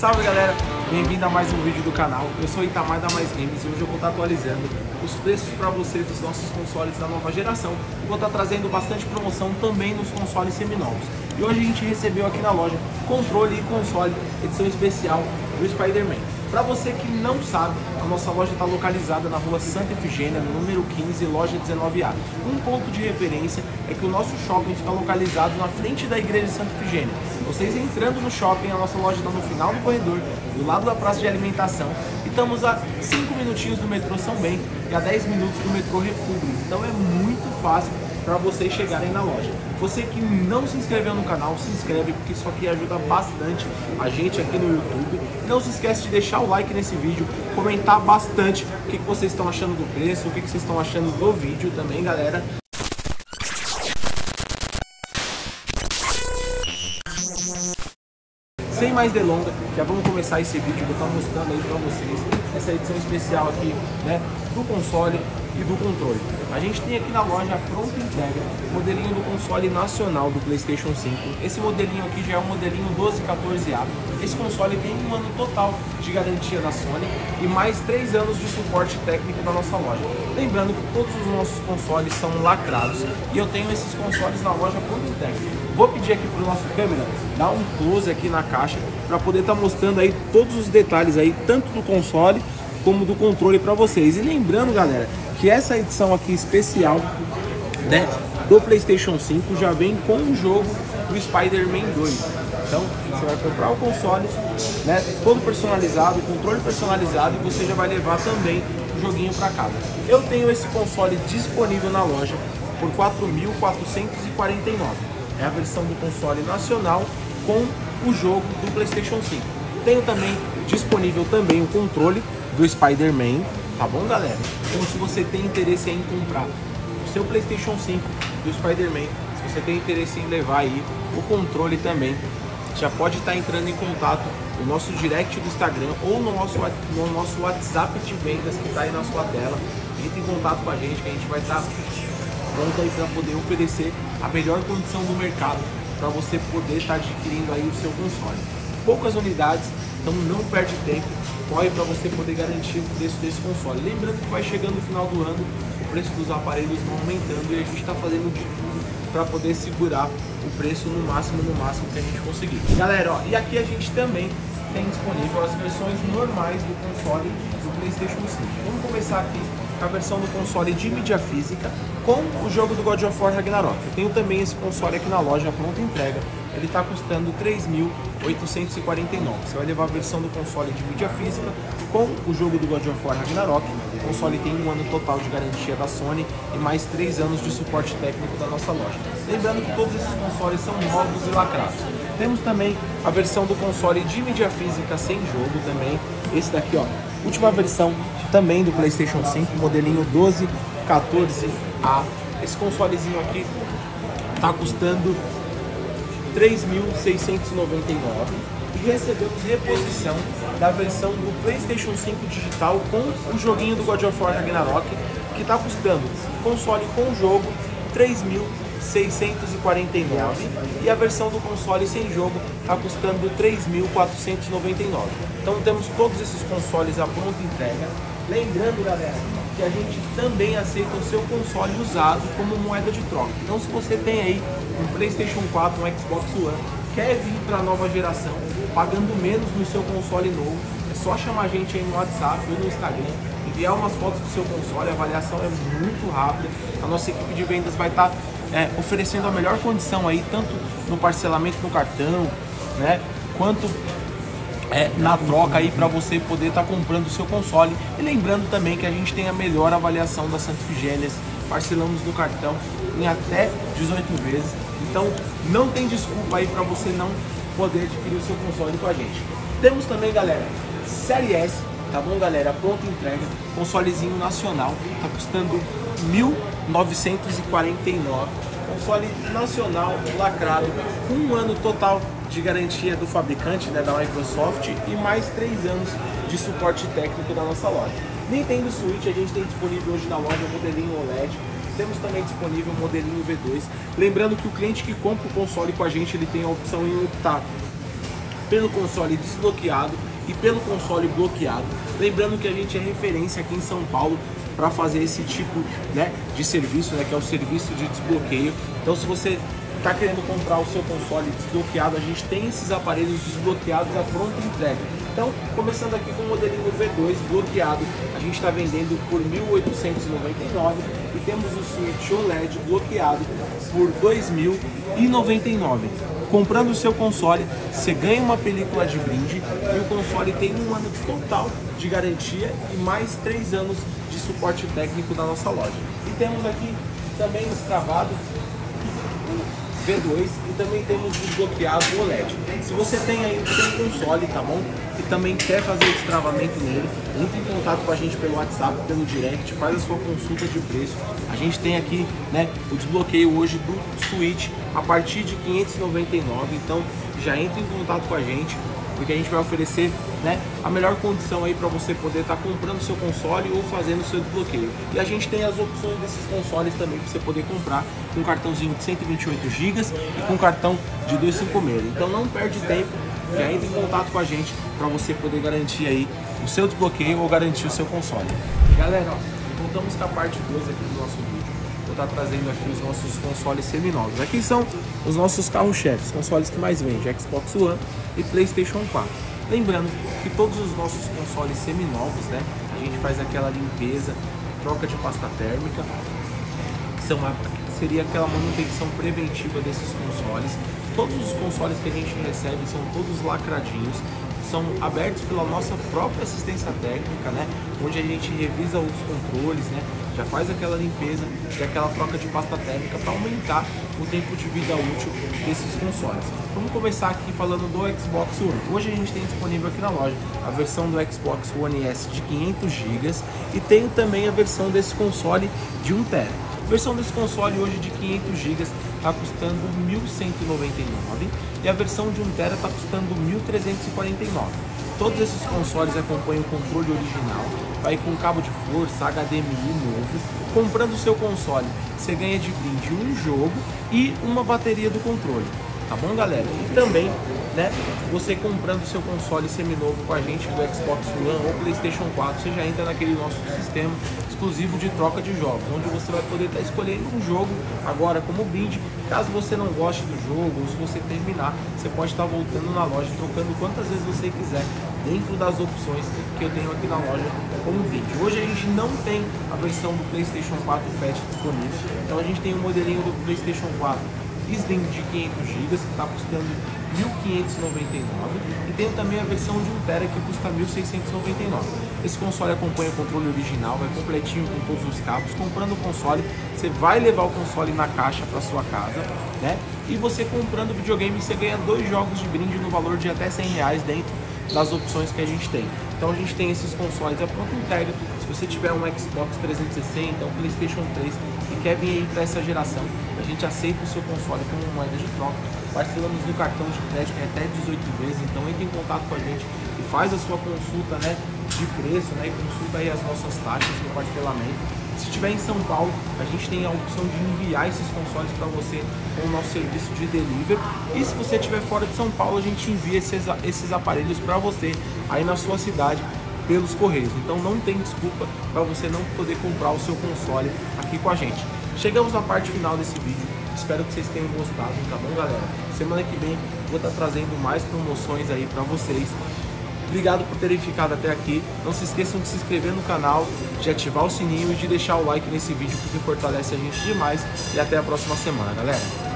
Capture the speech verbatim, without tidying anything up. Salve galera, bem-vindo a mais um vídeo do canal. Eu sou Itamar da Mais Games e hoje eu vou estar atualizando os preços para vocês dos nossos consoles da nova geração e vou estar trazendo bastante promoção também nos consoles seminovos. E hoje a gente recebeu aqui na loja controle e console edição especial do Spider-Man. Para você que não sabe, a nossa loja está localizada na rua Santa Ifigênia, no número quinze, loja dezenove A. Um ponto de referência é que o nosso shopping fica localizado na frente da igreja de Santa Ifigênia. Vocês entrando no shopping, a nossa loja está no final do corredor, do lado da praça de alimentação. E estamos a cinco minutinhos do metrô São Bento e a dez minutos do metrô República. Então é muito fácil para vocês chegarem na loja. Você que não se inscreveu no canal, se inscreve, porque isso aqui ajuda bastante a gente aqui no YouTube. Não se esquece de deixar o like nesse vídeo, comentar bastante o que vocês estão achando do preço, o que vocês estão achando do vídeo também, galera. Sem mais delongas, já vamos começar esse vídeo que eu estou mostrando aí para vocês essa edição especial aqui, né, do console e do controle. A gente tem aqui na loja a pronta entrega, modelinho do console nacional do PlayStation cinco. Esse modelinho aqui já é o modelinho doze quatorze A. Esse console tem um ano total de garantia da Sony e mais três anos de suporte técnico da nossa loja. Lembrando que todos os nossos consoles são lacrados e eu tenho esses consoles na loja pronta entrega. Vou pedir aqui para o nosso câmera dar um close aqui na caixa para poder estar tá mostrando aí todos os detalhes aí, tanto do console como do controle para vocês. E lembrando, galera, que essa edição aqui especial, né, do PlayStation cinco já vem com o jogo do SpiderMan dois. Então você vai comprar o console, né, todo personalizado, controle personalizado, e você já vai levar também o joguinho para casa. Eu tenho esse console disponível na loja por quatro mil quatrocentos e quarenta e nove reais. É a versão do console nacional com o jogo do PlayStation cinco. Tenho também disponível também o controle do Spider-Man, tá bom, galera? Então, se você tem interesse em comprar o seu PlayStation cinco do Spider-Man, se você tem interesse em levar aí o controle também, já pode estar entrando em contato no nosso direct do Instagram ou no nosso, no nosso WhatsApp de vendas que está aí na sua tela. Entre em contato com a gente que a gente vai estar pronto aí para poder oferecer a melhor condição do mercado para você poder estar adquirindo aí o seu console. Poucas unidades, então não perde tempo, corre para você poder garantir o preço desse console. Lembrando que vai chegando no final do ano, o preço dos aparelhos vão aumentando e a gente está fazendo de tudo para poder segurar o preço no máximo, no máximo que a gente conseguir. Galera, ó, e aqui a gente também tem disponível as versões normais do console do PlayStation cinco. Vamos começar aqui com a versão do console de mídia física com o jogo do God of War Ragnarok. Eu tenho também esse console aqui na loja, pronta entrega. Ele está custando três mil oitocentos e quarenta e nove reais. Você vai levar a versão do console de mídia física com o jogo do God of War Ragnarok. O console tem um ano total de garantia da Sony e mais três anos de suporte técnico da nossa loja. Lembrando que todos esses consoles são novos e lacrados. Temos também a versão do console de mídia física sem jogo também. Esse daqui, ó, última versão também do PlayStation cinco, modelinho doze quatorze A. Esse consolezinho aqui tá custando três mil seiscentos e noventa e nove reais e recebemos reposição da versão do PlayStation cinco digital com o joguinho do God of War Ragnarok, que está custando console com jogo três mil seiscentos e quarenta e nove reais e a versão do console sem jogo está custando três mil quatrocentos e noventa e nove reais. Então temos todos esses consoles à pronta entrega. Lembrando, galera, que a gente também aceita o seu console usado como moeda de troca. Então, se você tem aí um PlayStation quatro, um Xbox One, quer vir para a nova geração pagando menos no seu console novo, é só chamar a gente aí no WhatsApp ou no Instagram, enviar umas fotos do seu console, a avaliação é muito rápida, a nossa equipe de vendas vai estar é, oferecendo a melhor condição aí, tanto no parcelamento no cartão, né, quanto É, na troca aí para você poder estar tá comprando o seu console. E lembrando também que a gente tem a melhor avaliação da Santa Ifigênia, parcelamos no cartão em até dezoito vezes. Então não tem desculpa aí para você não poder adquirir o seu console com a gente. Temos também, galera, Série S, tá bom, galera? Pronta entrega, consolezinho nacional, tá custando mil novecentos e quarenta e nove reais. Console nacional lacrado, com um ano total de garantia do fabricante, né, da Microsoft, e mais três anos de suporte técnico da nossa loja. Nintendo Switch a gente tem disponível hoje na loja o modelinho O L E D, temos também disponível o modelinho V dois. Lembrando que o cliente que compra o console com a gente, ele tem a opção em optar pelo console desbloqueado e pelo console bloqueado. Lembrando que a gente é referência aqui em São Paulo para fazer esse tipo, né, de serviço, né, que é o serviço de desbloqueio. Então, se você está querendo comprar o seu console desbloqueado, a gente tem esses aparelhos desbloqueados à pronta entrega. Então, começando aqui com o modelinho V dois bloqueado, a gente está vendendo por mil oitocentos e noventa e nove reais e temos o Switch O L E D bloqueado por dois mil e noventa e nove reais. Comprando o seu console, você ganha uma película de brinde e o console tem um ano total de garantia e mais três anos de suporte técnico na nossa loja. E temos aqui também destravado o V dois e também temos desbloqueado o O L E D. Se você tem aí o seu console, tá bom? E também quer fazer o destravamento nele, entre em contato com a gente pelo WhatsApp, pelo direct, faz a sua consulta de preço. A gente tem aqui, né, o desbloqueio hoje do Switch a partir de quinhentos e noventa e nove reais, então já entra em contato com a gente, porque a gente vai oferecer, né, a melhor condição aí para você poder estar tá comprando seu console ou fazendo seu desbloqueio. E a gente tem as opções desses consoles também para você poder comprar com um cartãozinho de cento e vinte e oito gigas e com um cartão de duzentos e cinquenta e seis. Então não perde tempo, já entra em contato com a gente para você poder garantir aí o seu desbloqueio ou garantir o seu console. Galera, ó, voltamos com a parte dois aqui do nosso vídeo. Vou estar tá trazendo aqui os nossos consoles seminovos. Aqui são os nossos carro-chefes, consoles que mais vende, Xbox One e PlayStation quatro. Lembrando que todos os nossos consoles seminovos, né, a gente faz aquela limpeza, troca de pasta térmica, que são a, seria aquela manutenção preventiva desses consoles. Todos os consoles que a gente recebe são todos lacradinhos, são abertos pela nossa própria assistência técnica, né, onde a gente revisa os controles, né, já faz aquela limpeza e aquela troca de pasta térmica para aumentar o tempo de vida útil desses consoles. Vamos começar aqui falando do Xbox One. Hoje a gente tem disponível aqui na loja a versão do Xbox One S de quinhentos gigas e tem também a versão desse console de um terabyte. A versão desse console hoje de quinhentos gigas está custando mil cento e noventa e nove reais e a versão de um terabyte está custando mil trezentos e quarenta e nove reais. Todos esses consoles acompanham o controle original, vai com cabo de força, H D M I novo. Comprando o seu console, você ganha de brinde um jogo e uma bateria do controle, tá bom, galera? E também, né, você comprando o seu console seminovo com a gente do Xbox One ou PlayStation quatro, você já entra naquele nosso sistema exclusivo de troca de jogos, onde você vai poder estar escolhendo um jogo agora como brinde. Caso você não goste do jogo, ou se você terminar, você pode estar voltando na loja, trocando quantas vezes você quiser, dentro das opções que eu tenho aqui na loja como vídeo. Hoje a gente não tem a versão do PlayStation quatro Fat disponível, então a gente tem o um modelinho do PlayStation quatro Slim de quinhentos gigas, que está custando mil quinhentos e noventa e nove reais, e tem também a versão de um terabyte que custa mil seiscentos e noventa e nove reais. Esse console acompanha o controle original, vai completinho com todos os cabos. Comprando o console, você vai levar o console na caixa para sua casa, né? E você comprando o videogame, você ganha dois jogos de brinde no valor de até cem reais dentro das opções que a gente tem. Então a gente tem esses consoles a pronta entrega. Se você tiver um Xbox trezentos e sessenta, um PlayStation três e quer vir aí para essa geração, a gente aceita o seu console como moeda de troca, parcelamos no cartão de crédito até dezoito vezes. Então entre em contato com a gente e faz a sua consulta, né, de preço, né, e consulta aí as nossas taxas do parcelamento. Se estiver em São Paulo, a gente tem a opção de enviar esses consoles para você com o nosso serviço de delivery. E se você estiver fora de São Paulo, a gente envia esses, esses aparelhos para você aí na sua cidade pelos correios. Então não tem desculpa para você não poder comprar o seu console aqui com a gente. Chegamos na parte final desse vídeo. Espero que vocês tenham gostado, tá bom, galera? Semana que vem vou estar trazendo mais promoções aí para vocês. Obrigado por terem ficado até aqui. Não se esqueçam de se inscrever no canal, de ativar o sininho e de deixar o like nesse vídeo, porque fortalece a gente demais. E até a próxima semana, galera.